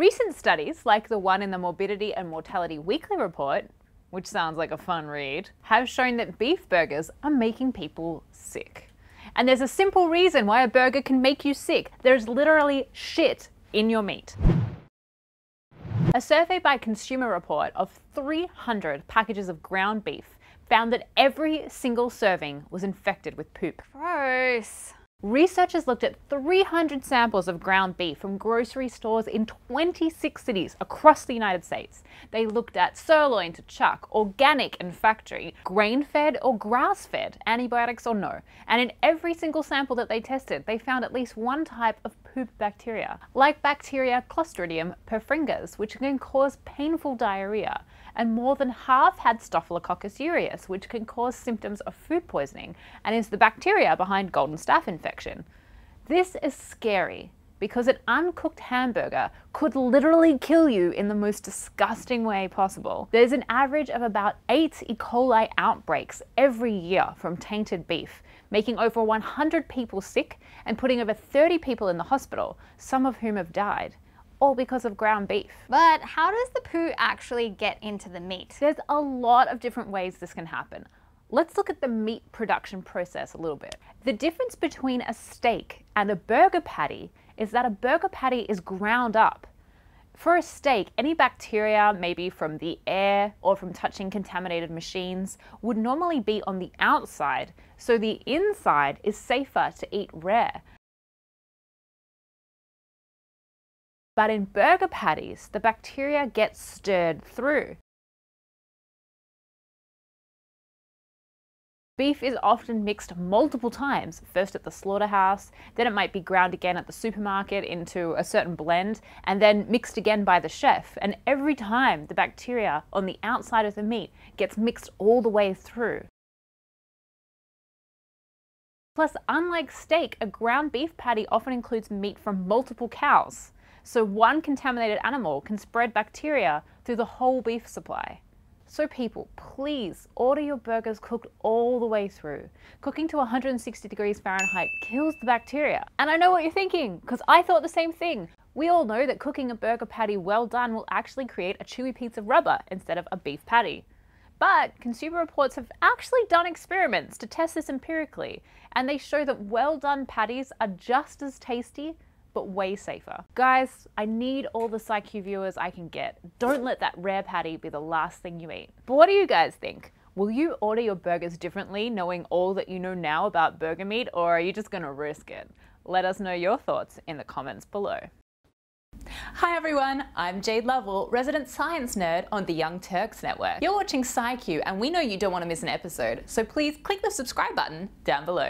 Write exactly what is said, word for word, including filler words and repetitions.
Recent studies, like the one in the Morbidity and Mortality Weekly Report, which sounds like a fun read, have shown that beef burgers are making people sick. And there's a simple reason why a burger can make you sick. There's literally shit in your meat. A survey by Consumer Reports of three hundred packages of ground beef found that every single serving was infected with poop. Gross. Researchers looked at three hundred samples of ground beef from grocery stores in twenty-six cities across the United States. They looked at sirloin to chuck, organic and factory, grain-fed or grass-fed, antibiotics or no. And in every single sample that they tested, they found at least one type of poop bacteria, like bacteria Clostridium perfringens, which can cause painful diarrhea. And more than half had Staphylococcus aureus, which can cause symptoms of food poisoning and is the bacteria behind Golden Staph infection. This is scary because an uncooked hamburger could literally kill you in the most disgusting way possible. There's an average of about eight E. coli outbreaks every year from tainted beef, making over one hundred people sick and putting over thirty people in the hospital, some of whom have died. All because of ground beef. But how does the poo actually get into the meat? There's a lot of different ways this can happen. Let's look at the meat production process a little bit. The difference between a steak and a burger patty is that a burger patty is ground up. For a steak, any bacteria, maybe from the air or from touching contaminated machines, would normally be on the outside, so the inside is safer to eat rare. But in burger patties, the bacteria get stirred through. Beef is often mixed multiple times, first at the slaughterhouse, then it might be ground again at the supermarket into a certain blend, and then mixed again by the chef. And every time the bacteria on the outside of the meat gets mixed all the way through. Plus, unlike steak, a ground beef patty often includes meat from multiple cows. So one contaminated animal can spread bacteria through the whole beef supply. So people, please order your burgers cooked all the way through. Cooking to one hundred sixty degrees Fahrenheit kills the bacteria. And I know what you're thinking, because I thought the same thing. We all know that cooking a burger patty well done will actually create a chewy piece of rubber instead of a beef patty. But Consumer Reports have actually done experiments to test this empirically, and they show that well done patties are just as tasty but way safer. Guys, I need all the SciQ viewers I can get. Don't let that rare patty be the last thing you eat. But what do you guys think? Will you order your burgers differently knowing all that you know now about burger meat, or are you just gonna risk it? Let us know your thoughts in the comments below. Hi everyone, I'm Jade Lovell, resident science nerd on the Young Turks Network. You're watching SciQ and we know you don't want to miss an episode, so please click the subscribe button down below.